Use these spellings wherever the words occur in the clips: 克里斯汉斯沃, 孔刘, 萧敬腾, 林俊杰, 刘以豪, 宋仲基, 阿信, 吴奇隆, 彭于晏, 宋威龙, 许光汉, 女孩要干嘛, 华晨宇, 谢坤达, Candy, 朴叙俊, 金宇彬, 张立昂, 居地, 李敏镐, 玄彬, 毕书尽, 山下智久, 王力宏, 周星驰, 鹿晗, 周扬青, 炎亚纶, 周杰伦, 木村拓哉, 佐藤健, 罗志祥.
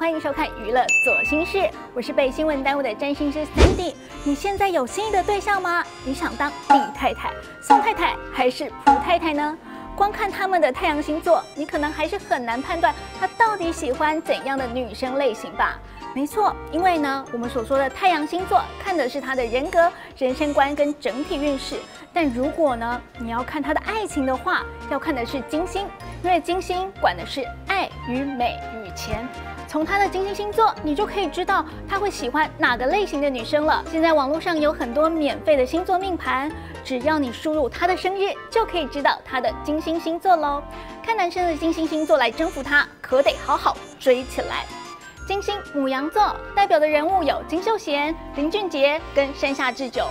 欢迎收看娱乐左心事，我是被新闻耽误的占星师 Candy。你现在有心仪的对象吗？你想当李太太、宋太太还是蒲太太呢？光看他们的太阳星座，你可能还是很难判断他到底喜欢怎样的女生类型吧。没错，因为呢，我们所说的太阳星座看的是他的人格、人生观跟整体运势。但如果呢，你要看他的爱情的话，要看的是金星，因为金星管的是爱与美与钱。从他的金星星座，你就可以知道他会喜欢哪个类型的女生了。现在网络上有很多免费的星座命盘，只要你输入他的生日，就可以知道他的金星星座喽。看男生的金星星座来征服他，可得好好追起来。金星牡羊座代表的人物有金秀贤、林俊杰跟山下智久。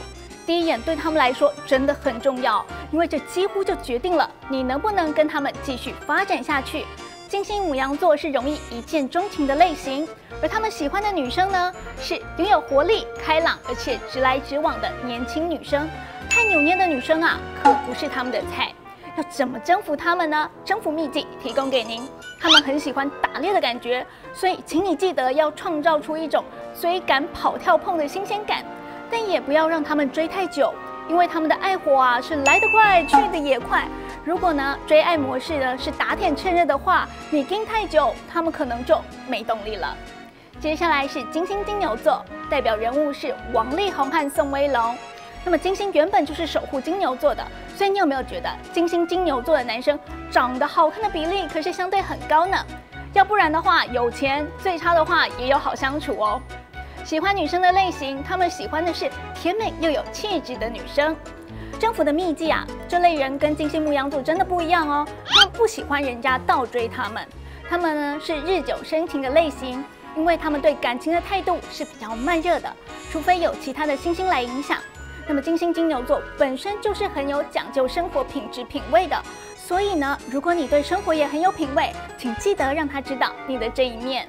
第一眼对他们来说真的很重要，因为这几乎就决定了你能不能跟他们继续发展下去。金星牡羊座是容易一见钟情的类型，而他们喜欢的女生呢，是拥有活力、开朗而且直来直往的年轻女生。太扭捏的女生啊，可不是他们的菜。要怎么征服他们呢？征服秘籍提供给您。他们很喜欢打猎的感觉，所以请你记得要创造出一种追赶、跑、跳、碰的新鲜感，但也不要让他们追太久，因为他们的爱火啊是来得快，去得也快。如果呢追爱模式呢是打铁趁热的话，你盯太久，他们可能就没动力了。接下来是金星金牛座，代表人物是王力宏和宋威龙。那么金星原本就是守护金牛座的，所以你有没有觉得金星金牛座的男生长得好看的比例可是相对很高呢？要不然的话，有钱，最差的话也有好相处哦。喜欢女生的类型，他们喜欢的是甜美又有气质的女生。征服的秘籍啊，这类人跟金星牡羊座真的不一样哦，他们不喜欢人家倒追他们，他们呢是日久生情的类型，因为他们对感情的态度是比较慢热的，除非有其他的星星来影响。那么金星金牛座本身就是很有讲究生活品质品味的，所以呢，如果你对生活也很有品味，请记得让他知道你的这一面。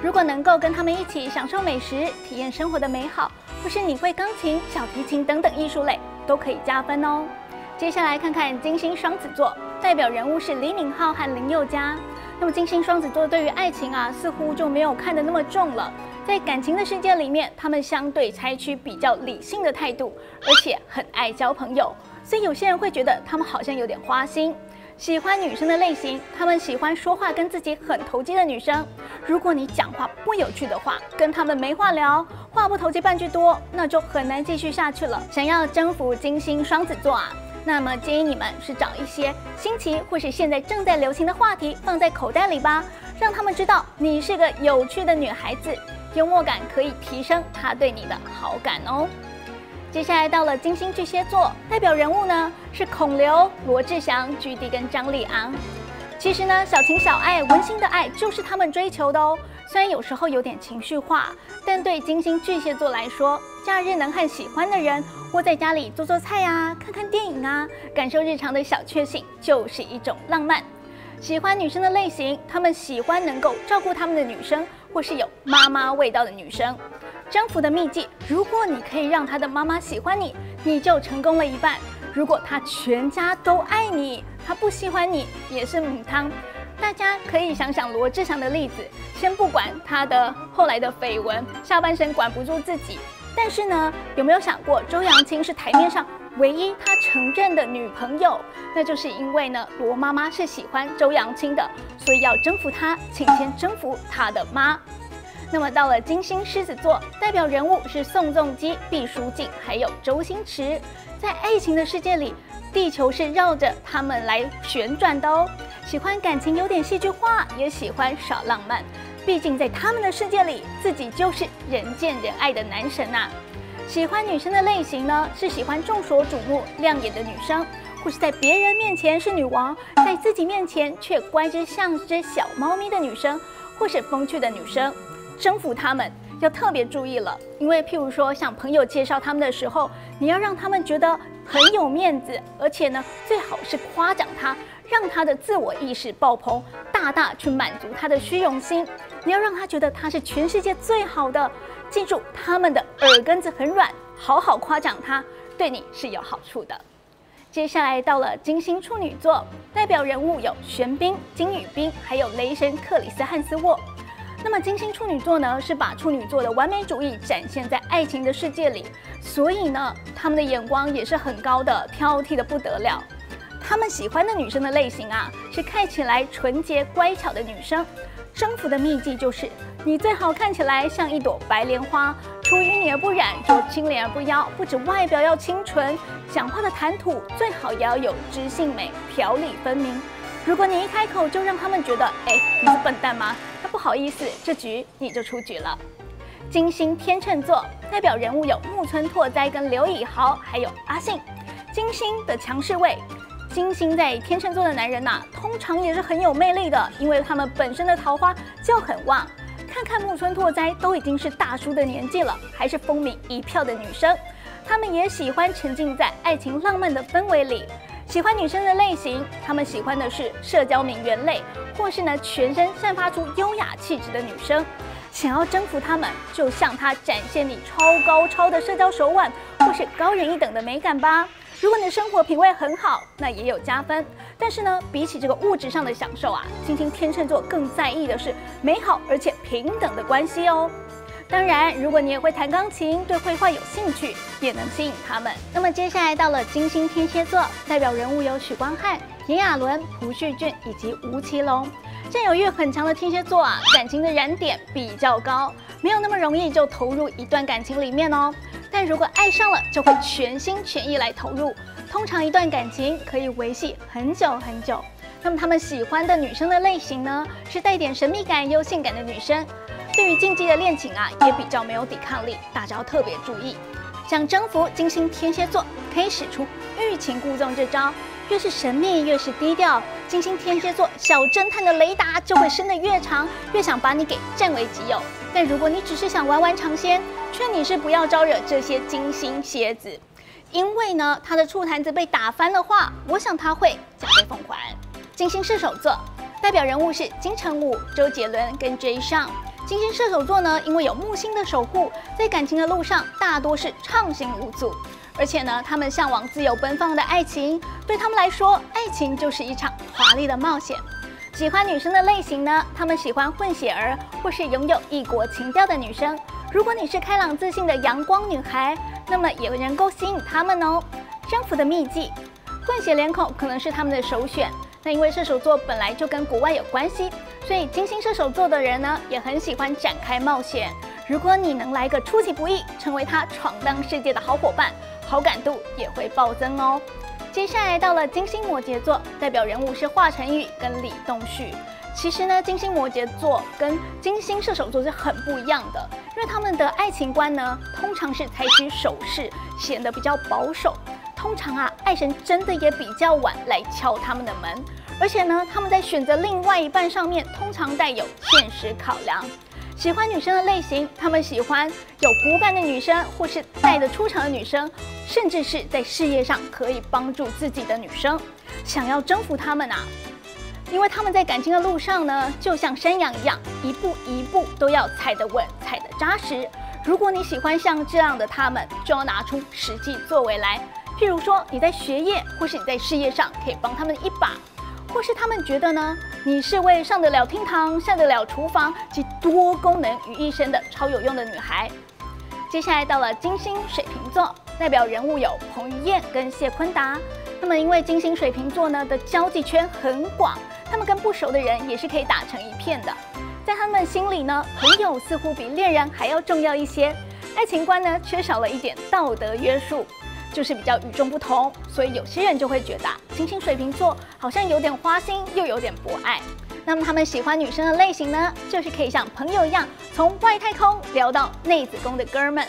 如果能够跟他们一起享受美食，体验生活的美好，或是你会钢琴、小提琴等等艺术类，都可以加分哦。接下来看看金星双子座，代表人物是李敏镐和林宥嘉。那么金星双子座对于爱情啊，似乎就没有看得那么重了。在感情的世界里面，他们相对采取比较理性的态度，而且很爱交朋友，所以有些人会觉得他们好像有点花心。喜欢女生的类型，他们喜欢说话跟自己很投机的女生。如果你讲话不有趣的话，跟他们没话聊，话不投机半句多，那就很难继续下去了。想要征服金星双子座啊，那么建议你们是找一些新奇或是现在正在流行的话题放在口袋里吧，让他们知道你是个有趣的女孩子。幽默感可以提升他对你的好感哦。接下来到了金星巨蟹座，代表人物呢是孔刘、罗志祥、居地跟张立昂。其实呢，小情小爱、温馨的爱就是他们追求的哦。虽然有时候有点情绪化，但对金星巨蟹座来说，假日能和喜欢的人窝在家里做做菜啊，看看电影啊，感受日常的小确幸，就是一种浪漫。喜欢女生的类型，他们喜欢能够照顾他们的女生，或是有妈妈味道的女生。征服的秘籍，如果你可以让他的妈妈喜欢你，你就成功了一半。如果他全家都爱你，他不喜欢你也是母汤。大家可以想想罗志祥的例子，先不管他的后来的绯闻，下半身管不住自己。但是呢，有没有想过周扬青是台面上唯一他承认的女朋友？那就是因为呢，罗妈妈是喜欢周扬青的，所以要征服她，请先征服她的妈。那么到了金星狮子座，代表人物是宋仲基、毕书尽还有周星驰。在爱情的世界里，地球是绕着他们来旋转的哦。喜欢感情有点戏剧化，也喜欢耍浪漫，毕竟在他们的世界里，自己就是人见人爱的男神啊。喜欢女生的类型呢，是喜欢众所瞩目、亮眼的女生，或是在别人面前是女王，在自己面前却乖之像只小猫咪的女生，或是风趣的女生。征服他们要特别注意了，因为譬如说向朋友介绍他们的时候，你要让他们觉得很有面子，而且呢，最好是夸奖他，让他的自我意识爆棚，大大去满足他的虚荣心。你要让他觉得他是全世界最好的。记住，他们的耳根子很软，好好夸奖他，对你是有好处的。接下来到了金星处女座，代表人物有玄彬、金宇彬，还有雷神克里斯汉斯沃。那么金星处女座呢，是把处女座的完美主义展现在爱情的世界里，所以呢，他们的眼光也是很高的，挑剔的不得了。他们喜欢的女生的类型啊，是看起来纯洁乖巧的女生。征服的秘技就是，你最好看起来像一朵白莲花，出淤泥而不染，濯清涟而不妖。不止外表要清纯，讲话的谈吐最好也要有知性美，条理分明。如果你一开口就让他们觉得，哎，你是笨蛋吗？那不好意思，这局你就出局了。金星天秤座代表人物有木村拓哉跟刘以豪，还有阿信。金星的强势位，金星在天秤座的男人呐，通常也是很有魅力的，因为他们本身的桃花就很旺。看看木村拓哉都已经是大叔的年纪了，还是风靡一票的女生，他们也喜欢沉浸在爱情浪漫的氛围里。喜欢女生的类型，他们喜欢的是社交名媛类，或是呢全身散发出优雅气质的女生。想要征服她们，就向她展现你超高超的社交手腕，或是高人一等的美感吧。如果你的生活品味很好，那也有加分。但是呢，比起这个物质上的享受啊，金星天秤座更在意的是美好而且平等的关系哦。当然，如果你也会弹钢琴，对绘画有兴趣，也能吸引他们。那么接下来到了金星天蝎座，代表人物有许光汉、炎亚纶、朴叙俊以及吴奇隆。占有欲很强的天蝎座啊，感情的燃点比较高，没有那么容易就投入一段感情里面哦。但如果爱上了，就会全心全意来投入。通常一段感情可以维系很久很久。那么他们喜欢的女生的类型呢，是带点神秘感又性感的女生。对于禁忌的恋情啊，也比较没有抵抗力，大家要特别注意。想征服金星天蝎座，可以使出欲擒故纵这招，越是神秘，越是低调。金星天蝎座小侦探的雷达就会伸得越长，越想把你给占为己有。但如果你只是想玩玩尝鲜，劝你是不要招惹这些金星蝎子，因为呢，他的醋坛子被打翻的话，我想他会加倍奉还。金星射手座代表人物是金城武、周杰伦跟 J 上。金星射手座呢，因为有木星的守护，在感情的路上大多是畅行无阻。而且呢，他们向往自由奔放的爱情，对他们来说，爱情就是一场华丽的冒险。喜欢女生的类型呢，他们喜欢混血儿或是拥有异国情调的女生。如果你是开朗自信的阳光女孩，那么也能够吸引他们哦。征服的秘技，混血脸孔可能是他们的首选。那因为射手座本来就跟国外有关系，所以金星射手座的人呢，也很喜欢展开冒险。如果你能来个出其不意，成为他闯荡世界的好伙伴，好感度也会暴增哦。接下来到了金星摩羯座，代表人物是华晨宇跟李栋旭。其实呢，金星摩羯座跟金星射手座是很不一样的，因为他们的爱情观呢，通常是采取守势，显得比较保守。通常啊，爱神真的也比较晚来敲他们的门，而且呢，他们在选择另外一半上面通常带有现实考量。喜欢女生的类型，他们喜欢有骨感的女生，或是带得出场的女生，甚至是在事业上可以帮助自己的女生。想要征服他们啊，因为他们在感情的路上呢，就像山羊一样，一步一步都要踩得稳，踩得扎实。如果你喜欢像这样的他们，就要拿出实际作为来。譬如说你在学业或是你在事业上可以帮他们一把，或是他们觉得呢，你是位上得了厅堂、下得了厨房及多功能于一身的超有用的女孩。接下来到了金星水瓶座，代表人物有彭于晏跟谢坤达。那么因为金星水瓶座呢的交际圈很广，他们跟不熟的人也是可以打成一片的。在他们心里呢，朋友似乎比恋人还要重要一些，爱情观呢缺少了一点道德约束。就是比较与众不同，所以有些人就会觉得金星水瓶座好像有点花心，又有点博爱。那么他们喜欢女生的类型呢，就是可以像朋友一样，从外太空聊到内子宫的哥们。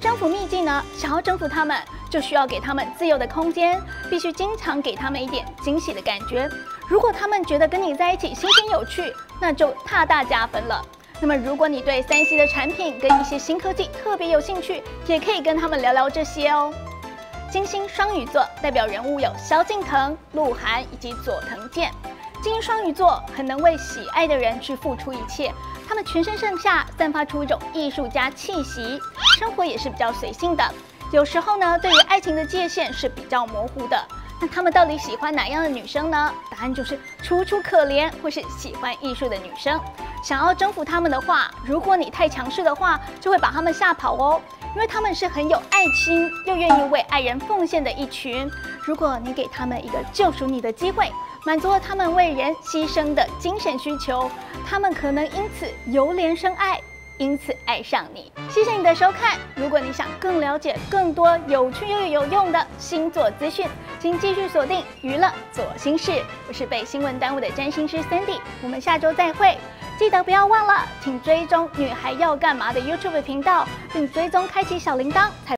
征服秘技呢，想要征服他们，就需要给他们自由的空间，必须经常给他们一点惊喜的感觉。如果他们觉得跟你在一起新鲜有趣，那就大大加分了。那么，如果你对3C 的产品跟一些新科技特别有兴趣，也可以跟他们聊聊这些哦。金星双鱼座代表人物有萧敬腾、鹿晗以及佐藤健。金星双鱼座很能为喜爱的人去付出一切，他们全身上下散发出一种艺术家气息，生活也是比较随性的。有时候呢，对于爱情的界限是比较模糊的，那他们到底喜欢哪样的女生呢？答案就是楚楚可怜或是喜欢艺术的女生。想要征服他们的话，如果你太强势的话，就会把他们吓跑哦。因为他们是很有爱心，又愿意为爱人奉献的一群。如果你给他们一个救赎你的机会，满足了他们为人牺牲的精神需求，他们可能因此由怜生爱。 因此爱上你。谢谢你的收看。如果你想更了解更多有趣又有用的星座资讯，请继续锁定娱乐左心室。我是被新闻耽误的占星师 Candy， 我们下周再会。记得不要忘了，请追踪女孩要干嘛的 YouTube 频道，并追踪开启小铃铛才。